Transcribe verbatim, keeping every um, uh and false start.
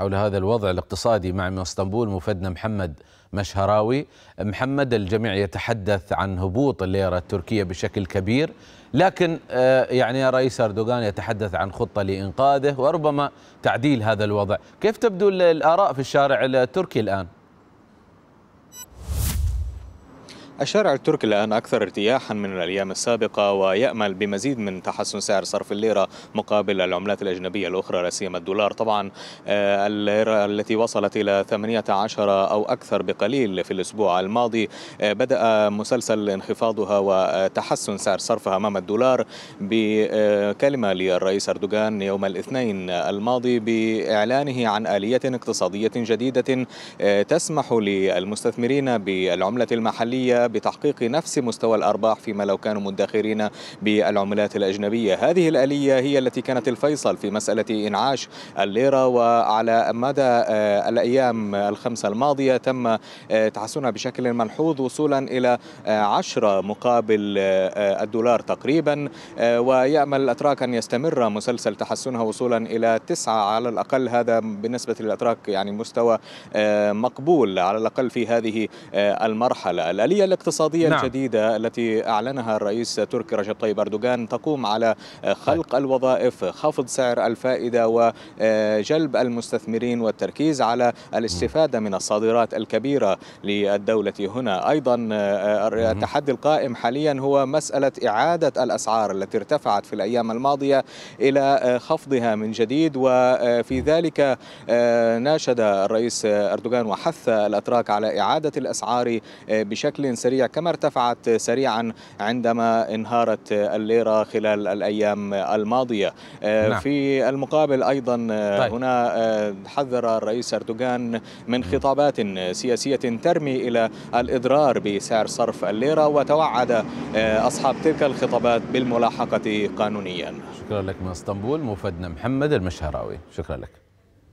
حول هذا الوضع الاقتصادي مع من اسطنبول مفدنا محمد مشهراوي. محمد، الجميع يتحدث عن هبوط الليرة التركية بشكل كبير، لكن يعني الرئيس أردوغان يتحدث عن خطة لإنقاذه وربما تعديل هذا الوضع. كيف تبدو الآراء في الشارع التركي الآن؟ الشارع التركي الآن أكثر ارتياحا من الأيام السابقة، ويأمل بمزيد من تحسن سعر صرف الليرة مقابل العملات الأجنبية الأخرى، لا سيما الدولار. طبعا الليرة التي وصلت إلى ثمانية عشر أو أكثر بقليل في الأسبوع الماضي بدأ مسلسل انخفاضها وتحسن سعر صرفها أمام الدولار، بكلمة للرئيس أردوغان يوم الاثنين الماضي بإعلانه عن آلية اقتصادية جديدة تسمح للمستثمرين بالعملة المحلية بتحقيق نفس مستوى الأرباح فيما لو كانوا مدخرين بالعملات الأجنبية. هذه الآلية هي التي كانت الفيصل في مسألة إنعاش الليرة، وعلى مدى الأيام الخمسة الماضية تم تحسنها بشكل ملحوظ، وصولا إلى عشرة مقابل الدولار تقريبا، ويأمل الأتراك أن يستمر مسلسل تحسنها وصولا إلى تسعة على الأقل. هذا بالنسبة للأتراك يعني مستوى مقبول على الأقل في هذه المرحلة. الآلية الاقتصادية نعم. الجديدة التي أعلنها الرئيس التركي رجب طيب أردوغان تقوم على خلق الوظائف، خفض سعر الفائدة، وجلب المستثمرين، والتركيز على الاستفادة من الصادرات الكبيرة للدولة. هنا أيضا التحدي القائم حاليا هو مسألة إعادة الأسعار التي ارتفعت في الأيام الماضية إلى خفضها من جديد، وفي ذلك ناشد الرئيس أردوغان وحث الأتراك على إعادة الأسعار بشكل سريع، كما ارتفعت سريعا عندما انهارت الليرة خلال الأيام الماضية. نعم. في المقابل أيضا طيب. هنا حذر الرئيس أردوغان من خطابات سياسية ترمي إلى الإضرار بسعر صرف الليرة، وتوعد أصحاب تلك الخطابات بالملاحقة قانونيا. شكرا لك من اسطنبول مفدنا محمد المشهراوي. شكرا لك.